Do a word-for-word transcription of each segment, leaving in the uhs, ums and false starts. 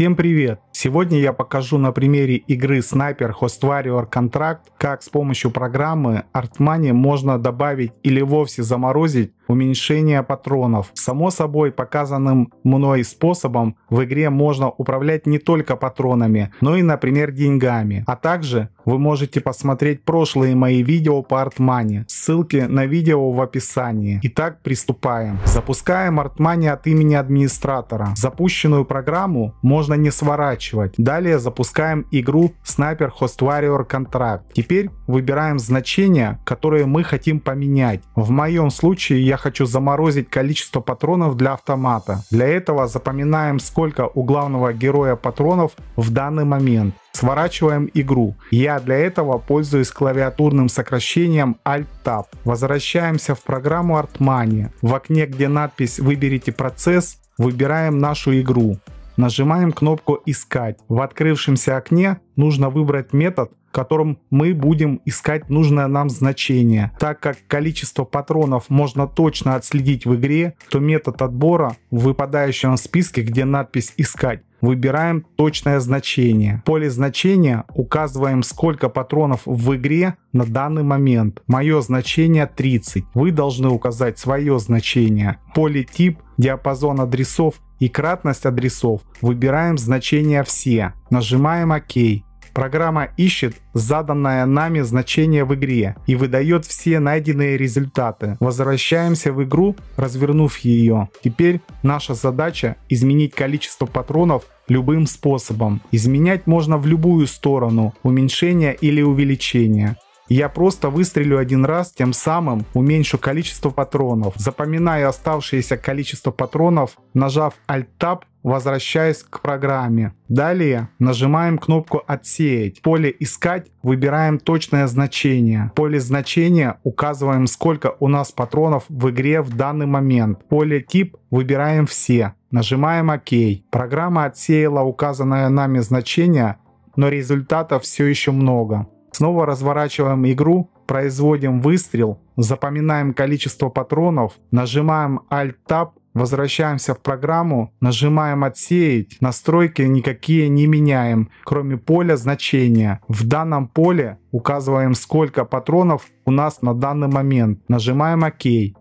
Всем привет! Сегодня я покажу на примере игры Sniper Ghost Warrior Contract, как с помощью программы ArtMoney можно добавить или вовсе заморозить уменьшение патронов. Само собой, показанным мной способом в игре можно управлять не только патронами, но и, например, деньгами. А также вы можете посмотреть прошлые мои видео по ArtMoney. Ссылки на видео в описании. Итак, приступаем. Запускаем ArtMoney от имени администратора. Запущенную программу можно не сворачивать. Далее запускаем игру Sniper Ghost Warrior Contract. Теперь выбираем значения, которые мы хотим поменять. В моем случае я хочу заморозить количество патронов для автомата. Для этого запоминаем, сколько у главного героя патронов в данный момент. Сворачиваем игру. Я для этого пользуюсь клавиатурным сокращением Alt-Tab. Возвращаемся в программу ArtMoney. В окне, где надпись «Выберите процесс», выбираем нашу игру. Нажимаем кнопку «Искать». В открывшемся окне нужно выбрать метод, которым мы будем искать нужное нам значение. Так как количество патронов можно точно отследить в игре, то метод отбора в выпадающем списке, где надпись «Искать», выбираем точное значение. В поле значения указываем, сколько патронов в игре на данный момент. Мое значение тридцать. Вы должны указать свое значение. В поле «Тип», «Диапазон адресов» и «Кратность адресов» выбираем значение «Все». Нажимаем «ОК». Программа ищет заданное нами значение в игре и выдает все найденные результаты. Возвращаемся в игру, развернув ее. Теперь наша задача изменить количество патронов любым способом. Изменять можно в любую сторону, уменьшение или увеличение. Я просто выстрелю один раз, тем самым уменьшу количество патронов. Запоминаю оставшееся количество патронов, нажав Alt-Tab, возвращаясь к программе. Далее нажимаем кнопку «Отсеять». В поле «Искать» выбираем точное значение. В поле значения указываем, сколько у нас патронов в игре в данный момент. В поле «Тип» выбираем «Все». Нажимаем «ОК». Программа отсеяла указанное нами значение, но результатов все еще много. Снова разворачиваем игру, производим выстрел, запоминаем количество патронов, нажимаем Alt-Tab, возвращаемся в программу, нажимаем «Отсеять». Настройки никакие не меняем, кроме поля значения. В данном поле указываем, сколько патронов у нас на данный момент. Нажимаем «ОК».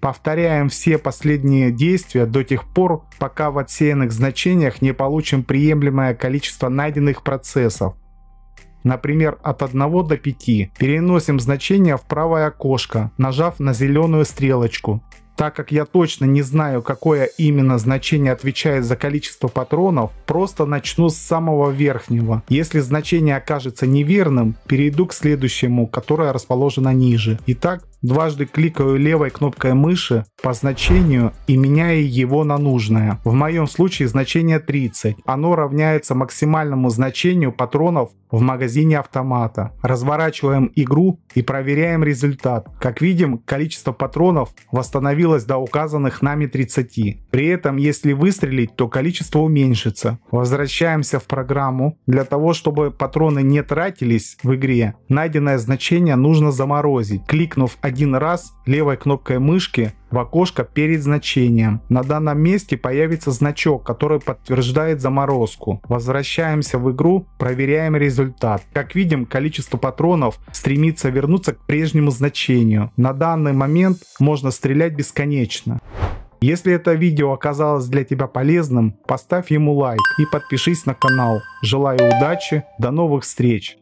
Повторяем все последние действия до тех пор, пока в отсеянных значениях не получим приемлемое количество найденных процессов. Например, от одного до пяти. Переносим значение в правое окошко, нажав на зеленую стрелочку. Так как я точно не знаю, какое именно значение отвечает за количество патронов, просто начну с самого верхнего. Если значение окажется неверным, перейду к следующему, которое расположено ниже. Итак, дважды кликаю левой кнопкой мыши по значению и меняю его на нужное. В моем случае значение тридцать. Оно равняется максимальному значению патронов в магазине автомата. Разворачиваем игру и проверяем результат. Как видим, количество патронов восстановилось до указанных нами тридцати. При этом, если выстрелить, то количество уменьшится. Возвращаемся в программу. Для того, чтобы патроны не тратились в игре, найденное значение нужно заморозить. Кликнув один раз левой кнопкой мышки в окошко перед значением. На данном месте появится значок, который подтверждает заморозку. Возвращаемся в игру, проверяем результат. Как видим, количество патронов стремится вернуться к прежнему значению. На данный момент можно стрелять бесконечно. Если это видео оказалось для тебя полезным, поставь ему лайк и подпишись на канал. Желаю удачи, до новых встреч!